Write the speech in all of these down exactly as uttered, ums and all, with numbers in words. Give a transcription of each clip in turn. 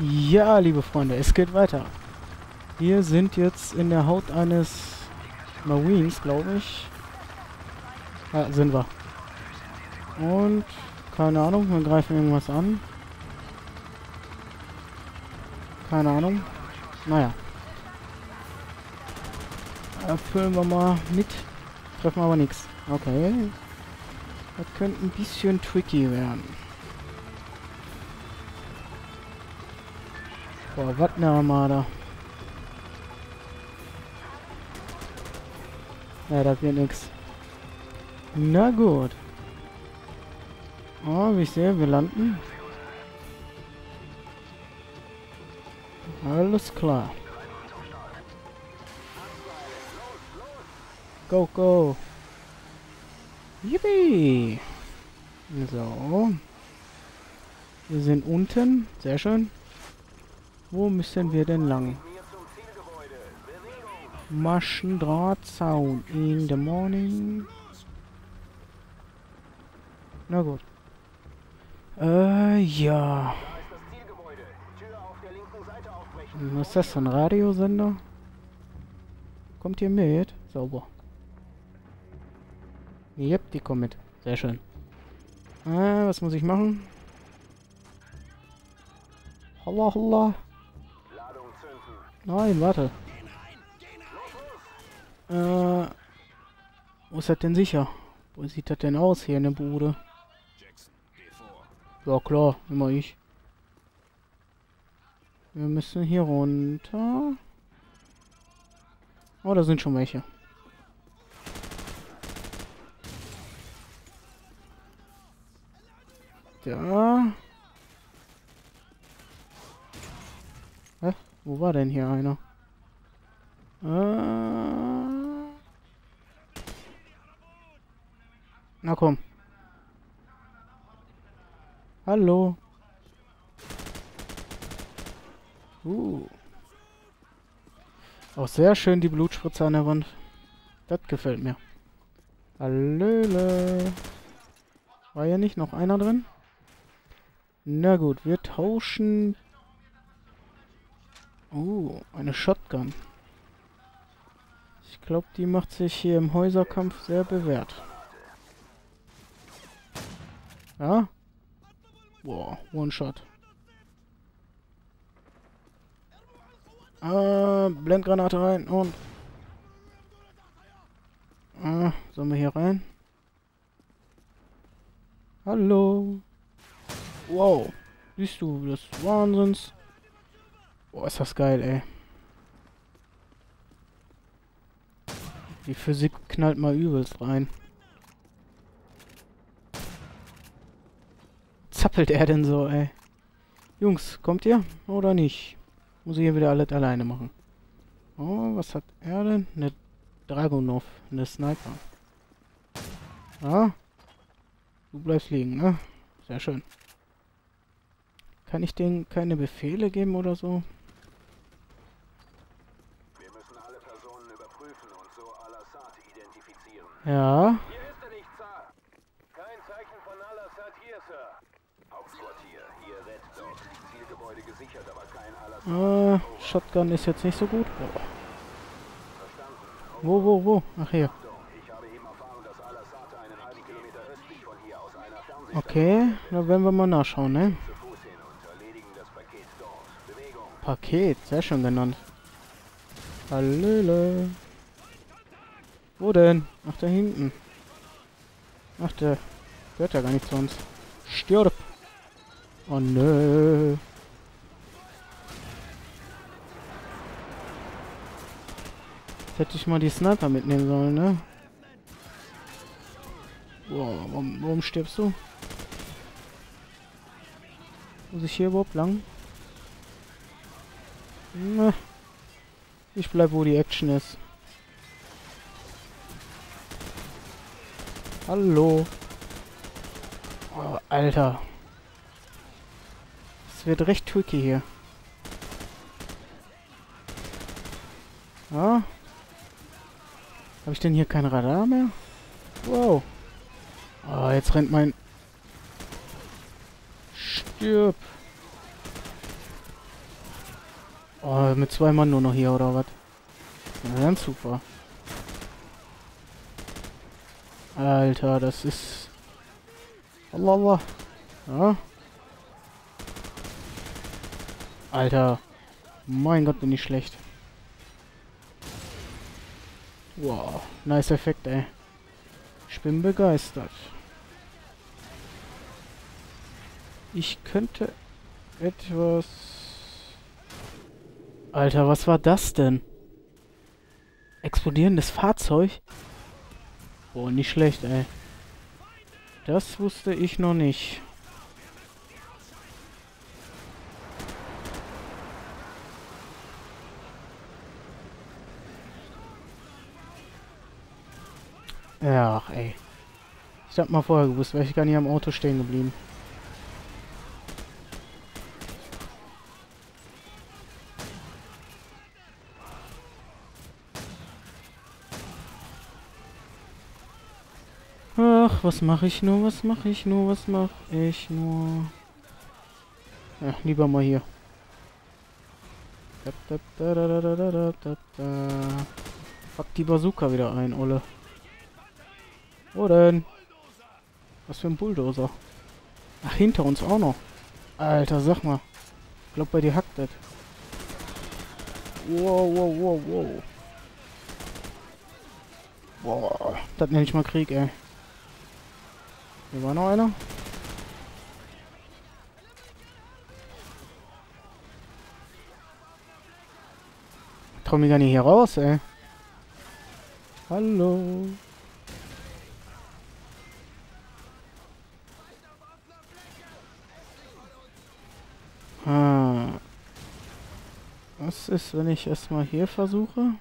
Ja, liebe Freunde, es geht weiter. Wir sind jetzt in der Haut eines Marines, glaube ich. Ja, sind wir. Und, keine Ahnung, wir greifen irgendwas an. Keine Ahnung. Naja. Erfüllen wir mal mit. Treffen aber nichts. Okay. Das könnte ein bisschen tricky werden. Boah, was eine Armada. Ja, das wird nix. Na gut. Oh, wie ich sehe, wir landen. Alles klar. Go, go. Yippie. So. Wir sind unten. Sehr schön. Wo müssen wir denn lang? Maschendrahtzaun in the morning. Na gut. Äh, ja. Was ist das für ein Radiosender? Kommt ihr mit? Sauber. Jep, die kommen mit. Sehr schön. Äh, was muss ich machen? Holla, holla. Nein, warte. Äh, wo ist das denn sicher? Wo sieht das denn aus hier in der Bude? Ja klar, immer ich. Wir müssen hier runter. Oh, da sind schon welche. Da. Hä? Wo war denn hier einer? Äh. Na komm. Hallo. Uh. Auch sehr schön die Blutspritze an der Wand. Das gefällt mir. Hallöle. War ja nicht noch einer drin? Na gut, wir tauschen. Oh, eine Shotgun. Ich glaube, die macht sich hier im Häuserkampf sehr bewährt. Ja? Boah, One-Shot. Äh, Blendgranate rein und... Äh, sollen wir hier rein? Hallo. Wow. Siehst du, das ist Wahnsinns. Boah, ist das geil, ey. Die Physik knallt mal übelst rein. Zappelt er denn so, ey? Jungs, kommt ihr? Oder nicht? Muss ich hier wieder alles alleine machen. Oh, was hat er denn? Eine Dragunov, eine Sniper. Ah. Du bleibst liegen, ne? Sehr schön. Kann ich denen keine Befehle geben oder so? Wir müssen alle Personen überprüfen und so Al-Assad identifizieren. Ja. Hier ist er nicht, Sir. Kein Zeichen von Al-Assad hier, Sir. Hauptquartier, hier Red Dot. Zielgebäude gesichert, aber kein Al-Assad. Äh, Shotgun ist jetzt nicht so gut. Oh. Verstanden. Wo, wo, wo? Ach, hier. Ich habe eben erfahren, dass Al-Assad einen halben Kilometer östlich von hier aus einer Fernsehstation. Okay, da werden wir mal nachschauen, ne? Paket, sehr schön genannt. Hallöle. Wo denn? Ach, da hinten. Ach, der gehört ja gar nicht zu uns. Stirb! Oh nö. Jetzt hätte ich mal die Sniper mitnehmen sollen, ne? Wow, warum, warum stirbst du? Muss ich hier überhaupt lang? Ich bleib, wo die Action ist. Hallo. Oh, Alter. Es wird recht tricky hier. Ah. Habe ich denn hier kein Radar mehr? Wow. Oh, jetzt rennt mein... Stirb. Oh, mit zwei Mann nur noch hier, oder was? Na, ganz super. Alter, das ist... Allah, Allah. Ja. Alter. Mein Gott, bin ich schlecht. Wow. Nice Effekt, ey. Ich bin begeistert. Ich könnte etwas... Alter, was war das denn? Explodierendes Fahrzeug? Boah, nicht schlecht, ey. Das wusste ich noch nicht. Ja, ach, ey. Ich hab mal vorher gewusst, wäre ich gar nicht am Auto stehen geblieben. Ach, was mache ich nur, was mache ich nur, was mache ich nur? Ach, lieber mal hier. Da, da, da, da, da, da, da, da, da. Pack die Bazooka wieder ein, Olle. Wo denn? Was für ein Bulldozer? Ach, hinter uns auch noch. Alter, sag mal. Ich glaub, bei dir hackt das. Wow, wow, wow, wow. Boah, das nenn ich mal Krieg, ey. Hier war noch einer. Ich trau mich gar nicht hier raus, ey. Hallo. Ah. Was ist, wenn ich erstmal hier versuche?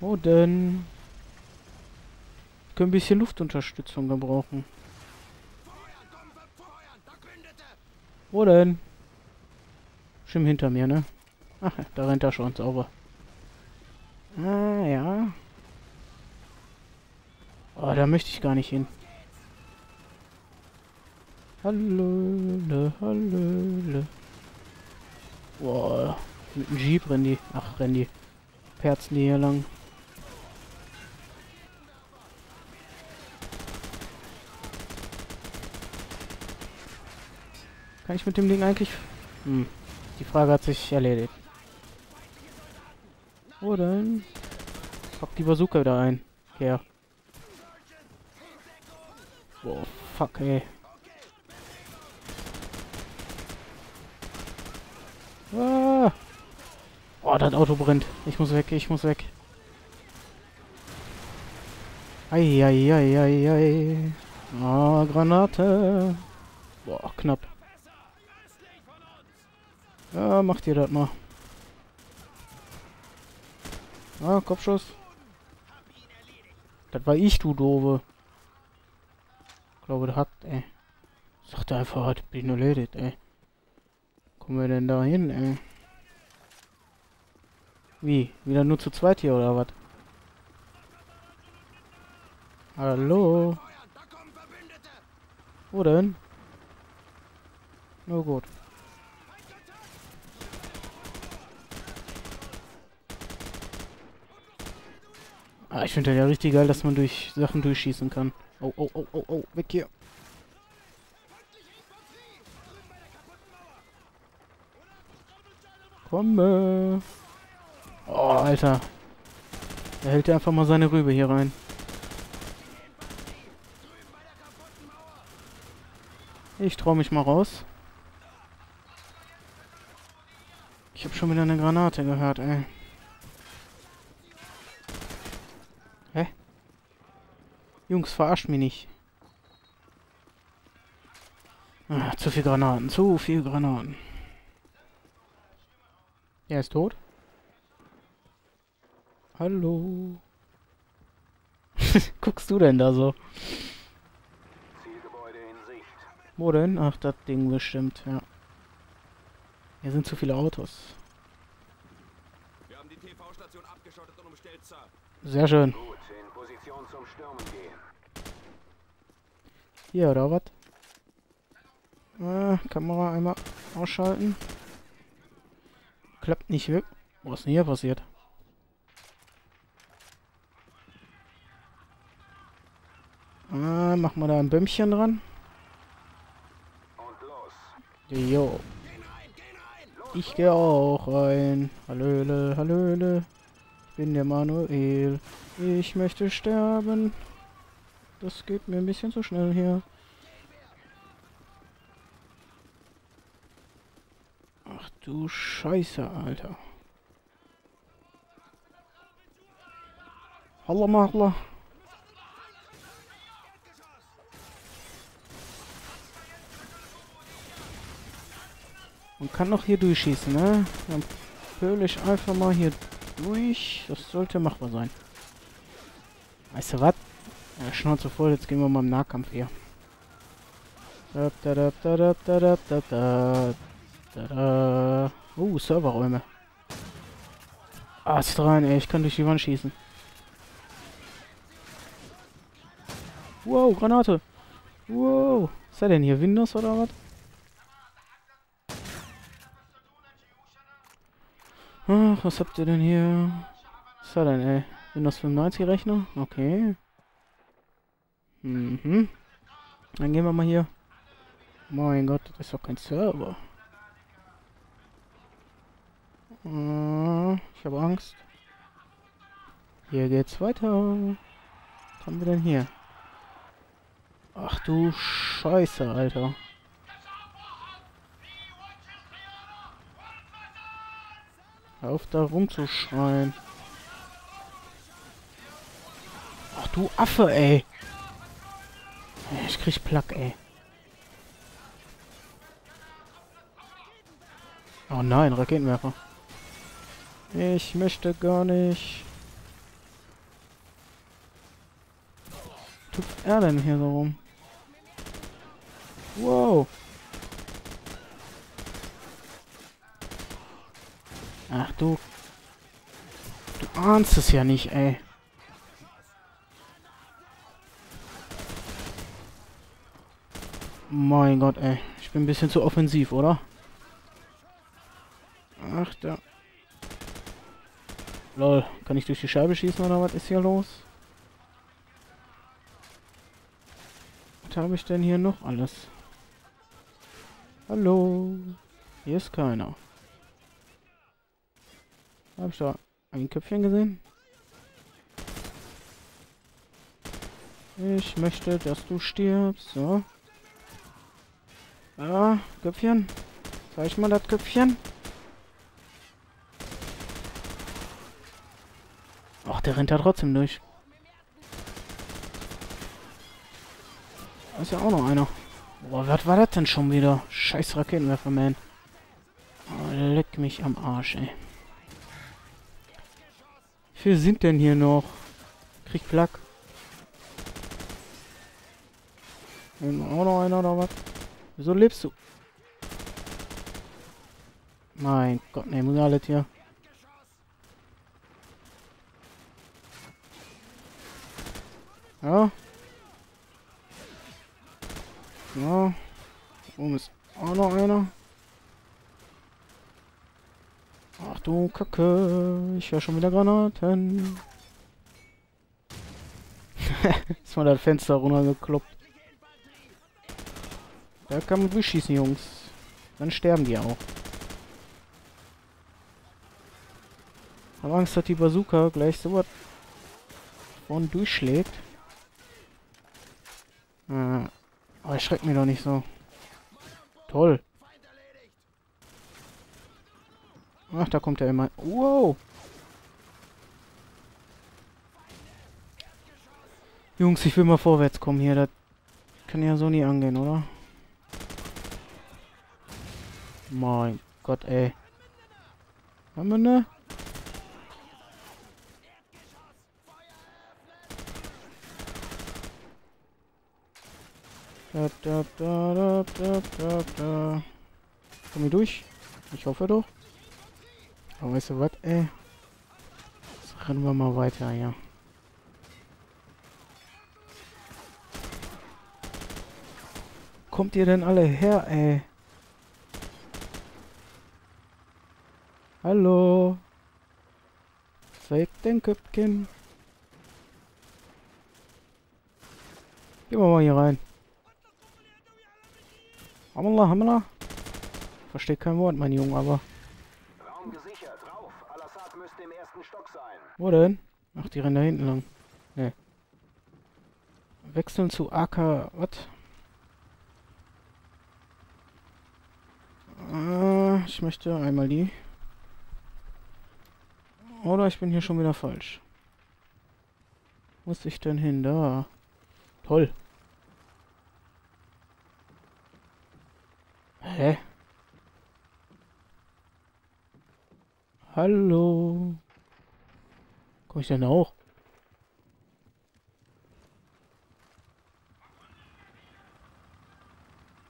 Wo denn? Wir können ein bisschen Luftunterstützung gebrauchen. Wo denn? Schlimm hinter mir, ne? Ach, da rennt er schon, sauber. Ah, ja. Oh, da möchte ich gar nicht hin. Hallöle, hallöle. Boah, mit dem Jeep rennen die. Ach, rennen die. Perzen die hier lang. Kann ich mit dem Ding eigentlich... Hm. Die Frage hat sich erledigt. Wo denn? Pack die Bazooka wieder ein. Ja. Boah, fuck, ey. Ah. Oh, das Auto brennt. Ich muss weg, ich muss weg. Ei, ei, ei, ei, ei. Ah, Granate. Boah, knapp. Ja, macht ihr das mal. Ah, Kopfschuss. Das war ich, du Doofe. Ich glaube, das hackt, ey. Sagt er einfach, hat bin erledigt, ey. Kommen wir denn da hin, ey? Wie? Wieder nur zu zweit hier, oder was? Hallo? Wo denn? Na gut. Ah, ich finde das ja richtig geil, dass man durch Sachen durchschießen kann. Oh, oh, oh, oh, oh, weg hier. Komme. Oh, Alter. Da hält er einfach mal seine Rübe hier rein. Ich trau mich mal raus. Ich habe schon wieder eine Granate gehört, ey. Jungs, verarscht mich nicht. Ah, zu viel Granaten, zu viel Granaten. Er ist tot. Hallo. Guckst du denn da so? Zielgebäude in Sicht. Wo denn? Ach, das Ding bestimmt, ja. Hier sind zu viele Autos. Wir haben die T V-Station abgeschottet und umstellt, Sir. Sehr schön. Zum Stürmen gehen. Hier, oder was? Ah, Kamera einmal ausschalten. Klappt nicht wirklich. Was ist denn hier passiert? Ah, machen wir da ein Bömmchen dran. Jo. Ich gehe auch rein. Hallöle, hallöle. Ich bin der Manuel. Ich möchte sterben. Das geht mir ein bisschen zu schnell hier. Ach du Scheiße, Alter. Halla Mahla. Man kann noch hier durchschießen, ne? Dann pöle ich einfach mal hier durch. Das sollte machbar sein. Weißt du was? Ja, Schnauze voll, jetzt gehen wir mal im Nahkampf hier. Da, da, da, da, da, da, da, da, da. Uh, Serverräume. Ast rein, ey, ich kann durch die Wand schießen. Wow, Granate. Wow. Ist er denn hier Windows oder was? Ach, was habt ihr denn hier? Was ist da denn, ey? Windows fünfundneunzig Rechner? Okay. Mhm. Dann gehen wir mal hier. Mein Gott, das ist doch kein Server. Äh, ich habe Angst. Hier geht's weiter. Was haben wir denn hier? Ach du Scheiße, Alter. Hör auf da rumzuschreien. Ach du Affe, ey. Ich krieg Plack, ey. Oh nein, Raketenwerfer. Ich möchte gar nicht. Tupft er denn hier so rum? Wow. Ach du. Du ahnst es ja nicht, ey. Mein Gott, ey. Ich bin ein bisschen zu offensiv, oder? Ach, da. Lol. Kann ich durch die Scheibe schießen, oder was ist hier los? Was habe ich denn hier noch alles? Hallo? Hier ist keiner. Habe ich da ein Köpfchen gesehen? Ich möchte, dass du stirbst, so. Ah, Köpfchen. Zeig mal das Köpfchen. Ach, der rennt da trotzdem durch. Da ist ja auch noch einer. Boah, was war das denn schon wieder? Scheiß Raketenwerfer, man. Oh, leck mich am Arsch, ey. Wie viele sind denn hier noch? Krieg Plack. Auch noch einer oder was? Wieso lebst du? Mein Gott, ne, muss alles hier. Ja. Ja. Oben ist auch noch einer. Ach du Kacke, ich höre schon wieder Granaten. Ist mal das Fenster runtergekloppt. Da kann man durchschießen, Jungs. Dann sterben die auch. Ich habe Angst, dass die Bazooka gleich sowas von durchschlägt. Ah, aber er schreckt mich doch nicht so. Toll. Ach, da kommt er immer. Wow. Jungs, ich will mal vorwärts kommen hier. Das kann ja so nie angehen, oder? Mein Gott, ey. Haben wir ne? Da, da, da, da, da, da, da. Komm ich durch? Ich hoffe doch. Aber weißt du was, ey? Jetzt rennen wir mal weiter, ja. kommt ihr denn alle her, ey? Hallo? Zeig den Köpfchen. Gehen wir mal hier rein. Hammerla, Hammerla. Verstehe kein Wort, mein Junge, aber... Raum gesichert, rauf. Al-Assad müsste im ersten Stock sein. Wo denn? Ach, die rennen da hinten lang. Ne. Wechseln zu A K... Was? Äh, ich möchte einmal die... Oder ich bin hier schon wieder falsch. Wo muss ich denn hin? Da. Toll. Hä? Hallo? Komm ich denn da hoch?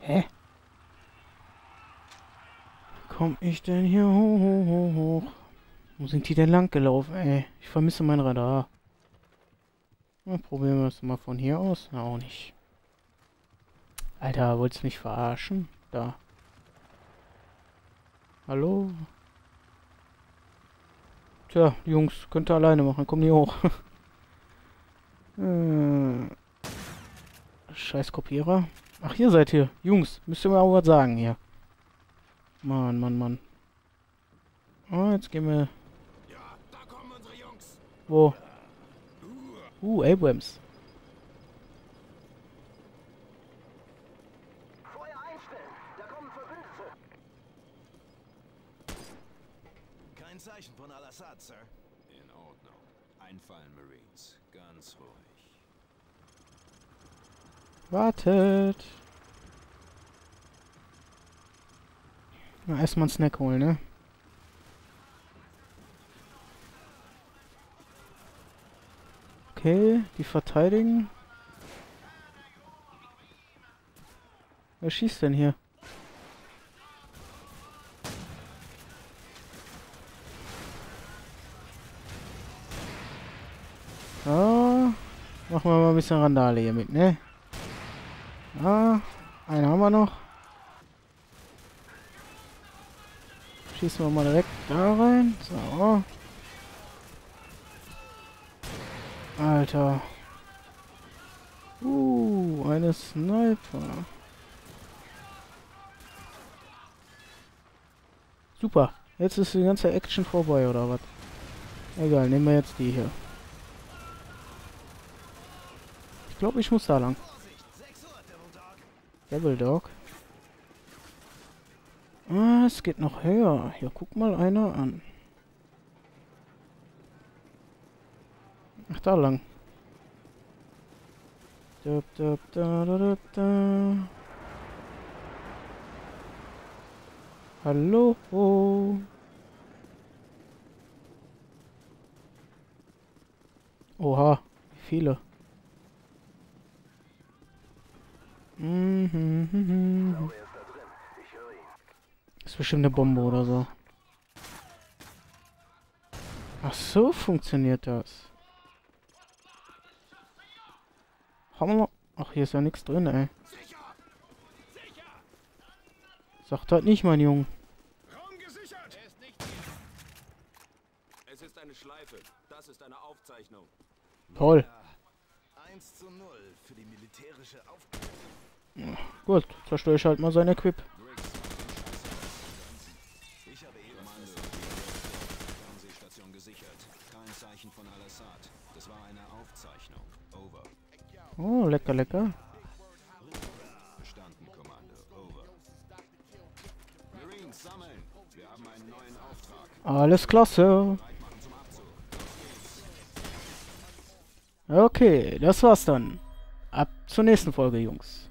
Hä? Komm ich denn hier hoch, hoch, hoch? Wo sind die denn lang gelaufen, ey? Ich vermisse mein Radar. Na, probieren wir es mal von hier aus. Na, auch nicht. Alter, wolltest du mich verarschen? Da. Hallo? Tja, Jungs, könnt ihr alleine machen. Kommt hier hoch. äh, Scheiß Kopierer. Ach, hier seid ihr. Jungs, müsst ihr mir auch was sagen hier. Mann, Mann, Mann. Oh, jetzt gehen wir... Ja, da kommen unsere Jungs. Wo? Uh, Abrams. Feuer einstellen, da kommen Verbündete. Kein Zeichen von Al-Assad, Sir. In Ordnung. Einfallen, Marines. Ganz ruhig. Wartet. Na, erstmal einen Snack holen, ne? Okay, die verteidigen. Wer schießt denn hier? Ah, machen wir mal ein bisschen Randale hier mit, ne? Ah, einen haben wir noch. Schießen wir mal direkt da rein. So. Alter. Uh, eine Sniper. Super. Jetzt ist die ganze Action vorbei, oder was? Egal, nehmen wir jetzt die hier. Ich glaube, ich muss da lang. Devil Dog. Ah, es geht noch höher. Hier, guck mal einer an. Ach, da lang. Da, da, da, da, da. Hallo. Oha, wie viele. Mhm. Ist bestimmt eine Bombe oder so. Ach so, funktioniert das. Ach, hier ist ja nichts drin, ey. Sagt halt nicht, mein Junge. Raum gesichert. Er ist nicht hier. Es ist eine Schleife. Das ist eine Aufzeichnung. Toll. eins zu null für die militärische Aufklärung. Gut, zerstöre ich halt mal sein Equip. Ich habe eben meine Fernsehstation gesichert. Kein Zeichen von Al-Assad. Das war eine Aufzeichnung. Over. Oh, lecker, lecker. Bestanden, Kommando. Over. Marines sammeln. Wir haben einen neuen Auftrag. Alles klasse. Okay, das war's dann. Ab zur nächsten Folge, Jungs.